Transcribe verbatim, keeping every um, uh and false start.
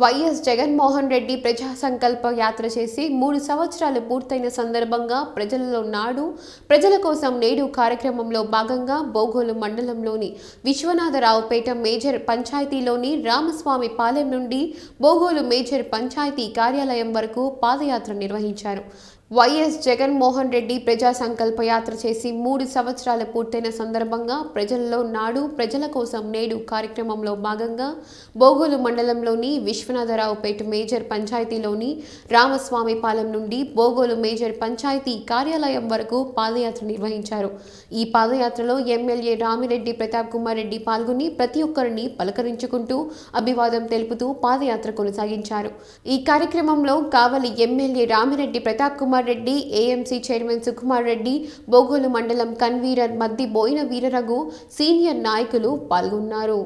YS Jagan Mohan Reddy प्रजा संकल्प यात्रा చేసి మూడు సంవత్సరాలు పూర్తైన సందర్భంగా ప్రజలలో నాడు ప్రజల కోసం నేడు కార్యక్రమంలో భాగంగా బోగోలు మండలంలోని విశ్వనాథరావు పేట మేజర్ పంచాయతీలోని రామస్వామి పాలేముండి బోగోలు మేజర్ పంచాయతీ కార్యాలయం వరకు పాదయాత్ర నిర్వహించారు। वाईएस जगन मोहन रेड्डी प्रजा संकल्प यात्रा చేసి మూడు సంవత్సరాలు పూర్తైన సందర్భంగా ప్రజలలో నాడు ప్రజల కోసం నేడు కార్యక్రమంలో భాగంగా బోగోలు మండలంలోని విశ్వనాథరావు పేట మేజర్ పంచాయతీలోని రామస్వామి పాలెం నుండి బోగోలు మేజర్ పంచాయతీ కార్యాలయం వరకు పాదయాత్ర నిర్వహించారు। ఈ పాదయాత్రలో ఎమ్మెల్యే రామిరెడ్డి ప్రతాప్ కుమార్ రెడ్డి పాల్గొని ప్రతి ఒక్కరిని పలకరించుకుంటూ అభివాదం తెలుపుతూ పాదయాత్ర కొనసాగించారు। ఈ కార్యక్రమంలో Kavali MLA Ramireddy Pratap Kumar Reddy, AMC chairman Sukumar Reddy, Bogolu మండలం కన్వీనర్ మద్ది బోయిన వీరరఘు, సీనియర్ నాయకులు పాల్గొన్నారు।